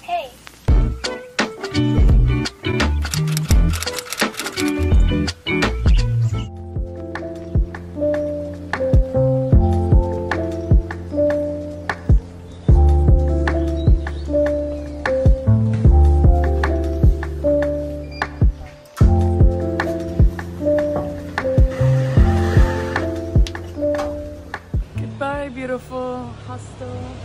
Hey.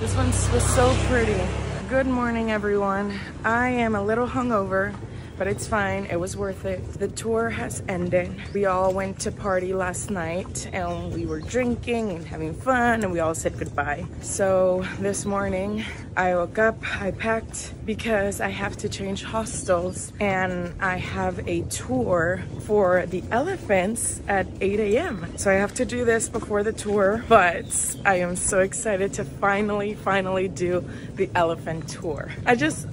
This one was so pretty. Good morning, everyone. I am a little hungover, but it's fine. It was worth it. The tour has ended. We all went to party last night, and we were drinking and having fun, and we all said goodbye. So this morning, I woke up, I packed, because I have to change hostels, and I have a tour for the elephants at 8 a.m. So I have to do this before the tour, but I am so excited to finally do the elephant tour. I just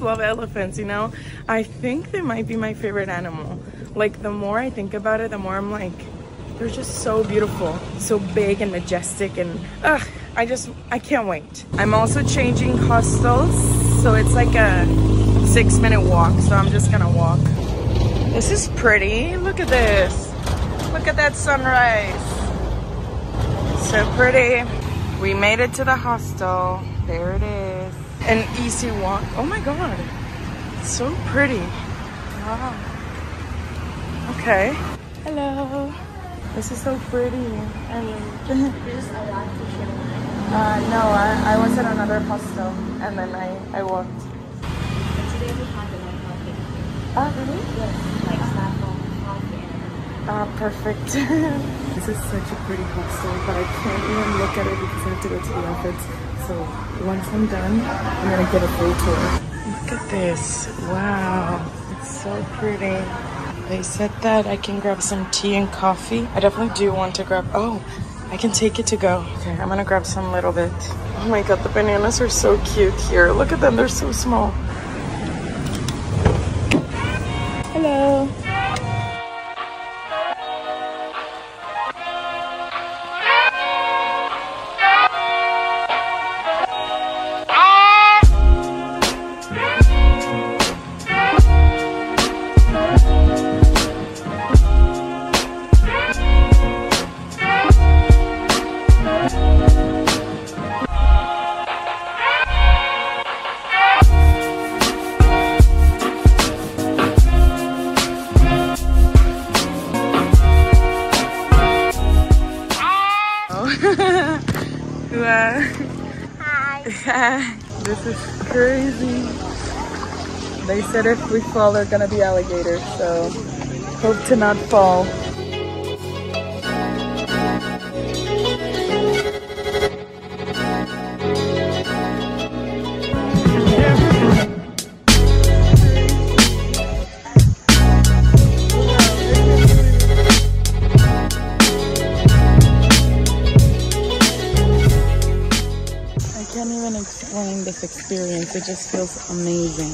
love elephants, you know? I think they might be my favorite animal. Like, the more I think about it, the more I'm like, they're just so beautiful, so big and majestic, and ugh, I can't wait. I'm also changing hostels, so it's like a 6-minute walk, so I'm just gonna walk. This is pretty. Look at this. Look at that sunrise. So pretty. We made it to the hostel. There it is. An easy walk. Oh my god. It's so pretty. Wow. Okay. Hello. This is so pretty. I mean, no, I was at another hostel and then I walked. And today we had the night market. Oh, really? Yes. Like saffron coffee. Ah, perfect. This is such a pretty hostel, but I can't even look at it because I have to go to the office. So once I'm done, I'm gonna get a full tour. Look at this. Wow, it's so pretty. They said that I can grab some tea and coffee. I definitely do want to grab, oh, I can take it to go. Okay, I'm gonna grab some little bit. Oh my god, the bananas are so cute here. Look at them, they're so small. Hello. Hi. This is crazy. They said if we fall, they're gonna be alligators, so hope to not fall. Experience. It just feels amazing.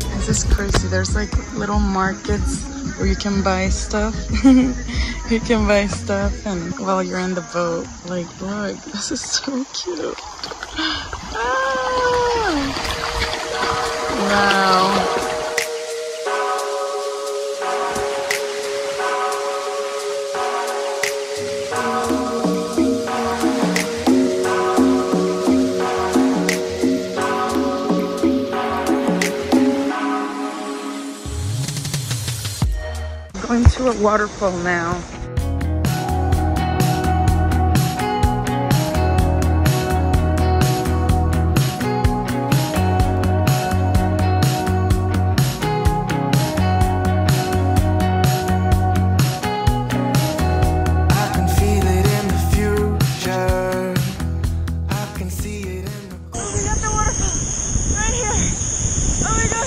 This is crazy. There's like little markets where you can buy stuff. You can buy stuff and while you're on the boat. Like, look, this is so cute. Ah! Wow. To a waterfall now. I can feel it in the future. I can see it in the... Oh, we got the waterfall right here. Oh my god.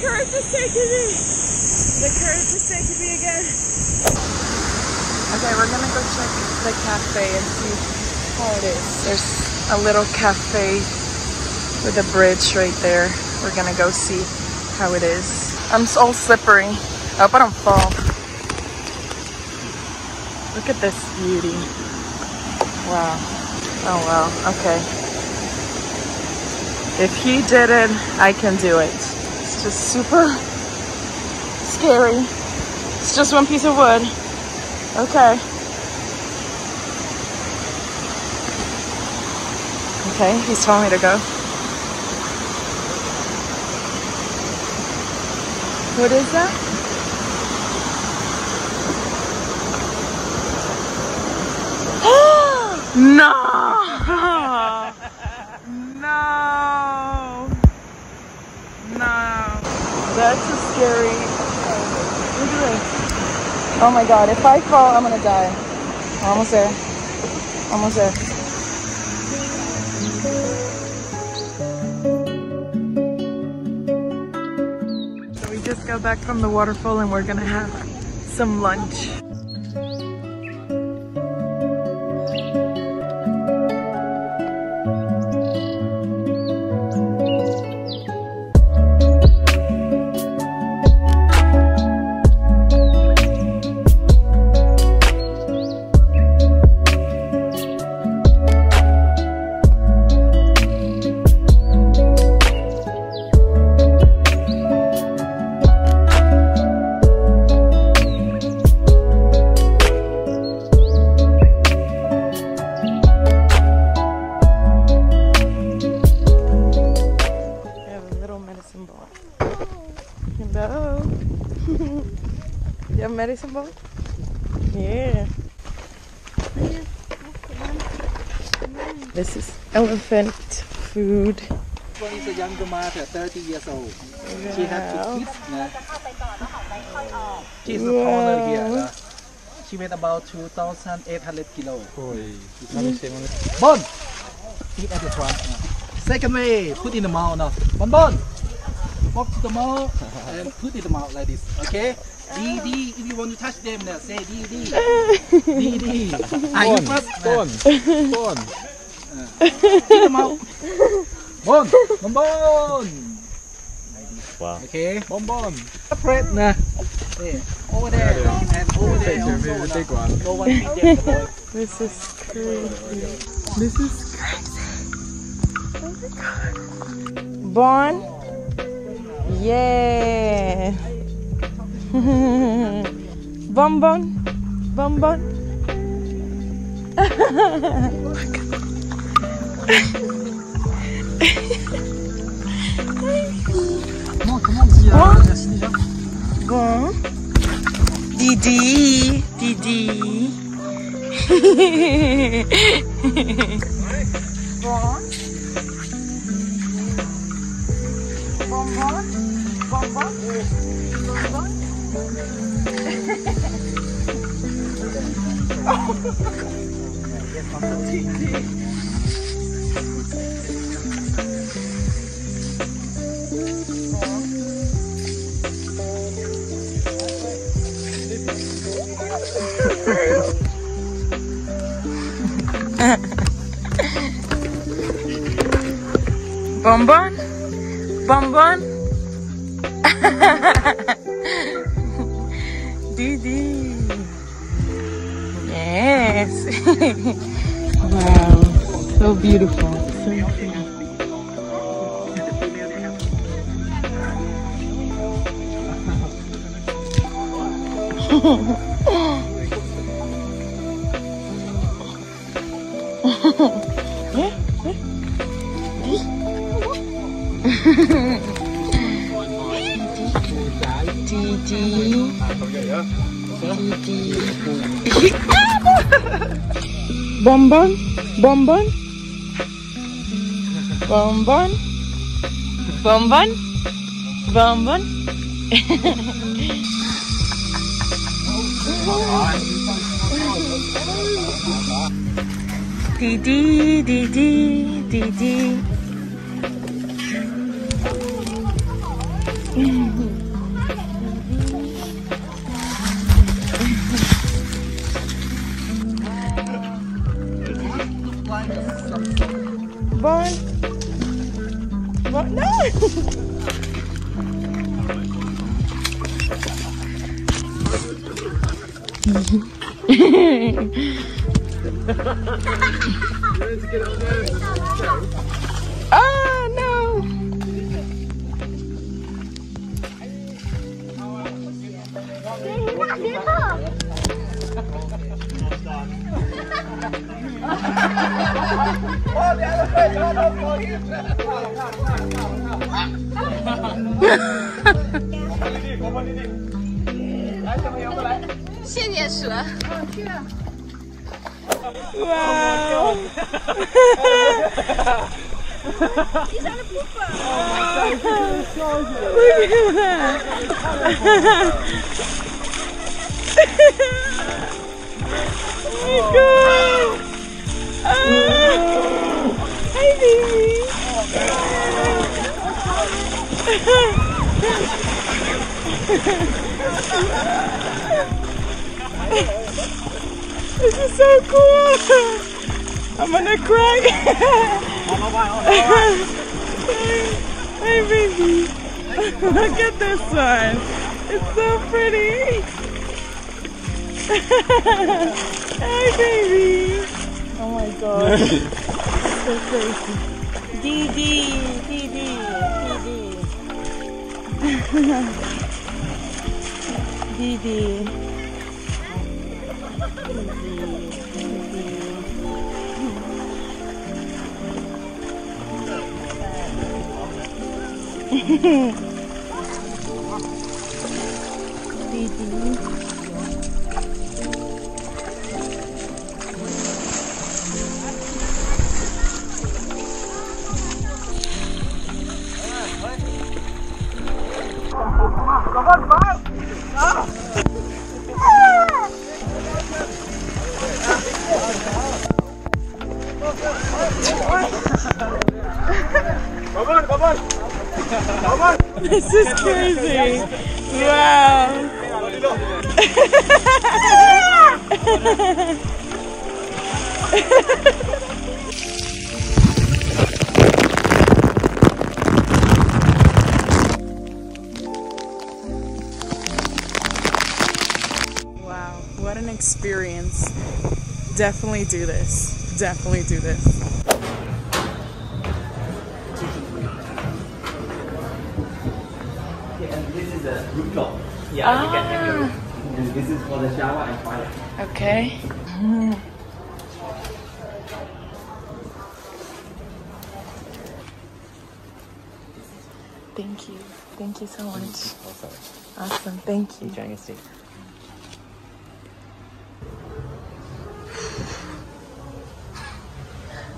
The current is taking me again. Okay, we're gonna go check the cafe and see how it is. There's a little cafe with a bridge right there. We're gonna go see how it is. I'm all slippery. I hope I don't fall. Look at this beauty. Wow. Oh wow, okay. If he did it, I can do it. It's just super scary. It's just one piece of wood. Okay. Okay, he's telling me to go. What is that? No! No! No! That's a scary... Look at this. Oh my god, if I fall, I'm gonna die. Almost there. Almost there. Just got back from the waterfall and we're gonna have some lunch. You have a medicine ball? Yeah. This is elephant food. This one is a younger mother, 30 years old. Wow. She had two kids. She is a corner here. She weighed about 2,800 kilos. Bon! Eat at the front. Second way, put in the mouth now. Bon bon! Walk to the mouth and put in the mouth like this, okay? DD, if you want to touch them, say DD. DD. Are you first? Bon. Bon. Keep them out. Bon. Bon. Bon. Wow. Okay. Bon. Bon. Separate. Over there. And over there. No one beat them, the boy. This is crazy. This is crazy. Oh my god. Bon. Yeah. Bon bon, bon bon. Comment dire merci déjà? Bon. Didi, Didi. Bon. Bon bon, bon bon, bon bon. Bonbon, bonbon. Didi. Yes. Wow, so beautiful. So beautiful. Didi. Didi. Bonbon. Bonbon. Bonbon. Bonbon. Bonbon. Didi. Didi. Didi. Vaughn? Vaughn? No! Oh no! He's not beautiful! Oh, the other way, no, no, no, no, This is so cool! I'm gonna cry! Hey baby! Look at this one! It's so pretty! Hey baby! Oh my god! So crazy! Didi. This is crazy! Wow! Wow, what an experience. Definitely do this. Definitely do this. Rooftop. Yeah, ah. You can hang your roof. And this is for the shower and fire. Okay. Thank you. Thank you so much. Awesome. Awesome. Thank you. Enjoy your stay.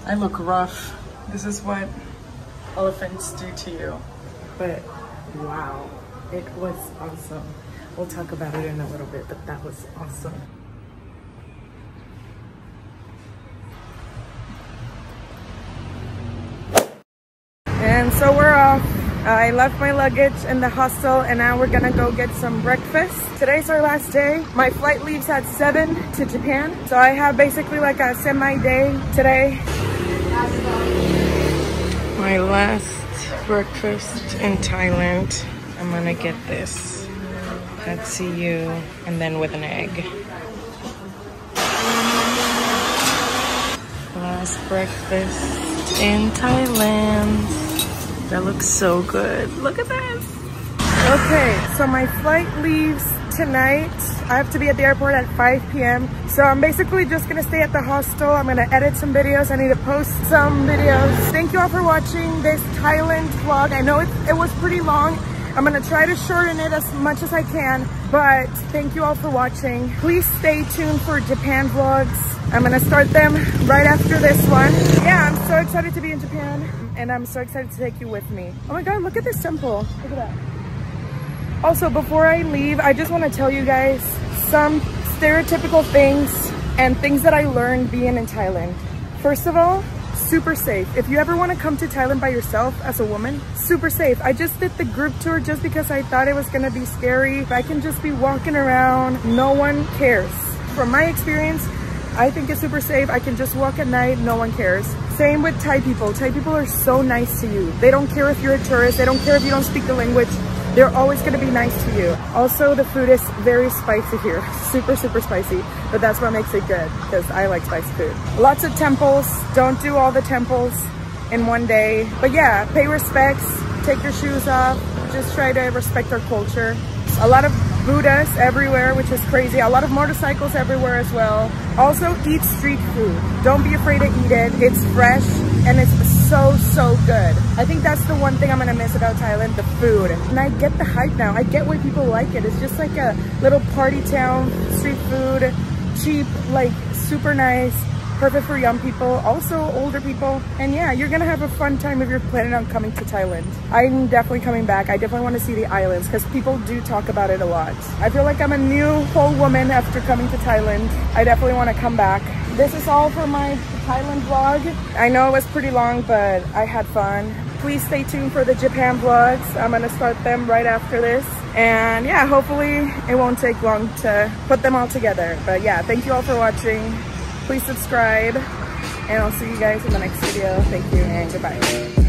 I look rough. This is what elephants do to you. But wow. It was awesome. We'll talk about it in a little bit, but that was awesome. And so we're off. I left my luggage in the hostel and now we're gonna go get some breakfast. Today's our last day. My flight leaves at 7 to Japan. So I have basically like a semi-day today. My last breakfast in Thailand. I'm gonna get this. Let's see you, and then with an egg. Last breakfast in Thailand. That looks so good. Look at this. Okay, so my flight leaves tonight. I have to be at the airport at 5 p.m. So I'm basically just gonna stay at the hostel. I'm gonna edit some videos. I need to post some videos. Thank you all for watching this Thailand vlog. I know it was pretty long. I'm gonna try to shorten it as much as I can, but thank you all for watching. Please stay tuned for Japan vlogs. I'm gonna start them right after this one. Yeah, I'm so excited to be in Japan, and I'm so excited to take you with me. Oh my God, look at this temple. Look at that. Also, before I leave, I just wanna tell you guys some stereotypical things and things that I learned being in Thailand. First of all, super safe. If you ever want to come to Thailand by yourself as a woman, super safe. I just did the group tour just because I thought it was going to be scary. I can just be walking around. No one cares. From my experience, I think it's super safe. I can just walk at night, no one cares. Same with Thai people. Thai people are so nice to you. They don't care if you're a tourist. They don't care if you don't speak the language. They're always gonna be nice to you. Also, the food is very spicy here. Super, super spicy, but that's what makes it good because I like spicy food. Lots of temples. Don't do all the temples in one day. But yeah, pay respects, take your shoes off. Just try to respect our culture. A lot of Buddhas everywhere, which is crazy. A lot of motorcycles everywhere as well. Also, eat street food. Don't be afraid to eat it. It's fresh and it's so good. I think that's the one thing I'm gonna miss about Thailand, the food. And I get the hype now. I get why people like it. It's just like a little party town, street food, cheap, like super nice, perfect for young people, also older people. And yeah, you're gonna have a fun time if you're planning on coming to Thailand. I'm definitely coming back. I definitely wanna see the islands because people do talk about it a lot. I feel like I'm a new whole woman after coming to Thailand. I definitely wanna come back. This is all for my Thailand vlog. I know it was pretty long, but I had fun. Please stay tuned for the Japan vlogs. I'm gonna start them right after this. And yeah, hopefully it won't take long to put them all together. But yeah, thank you all for watching. Please subscribe, and I'll see you guys in the next video. Thank you and goodbye.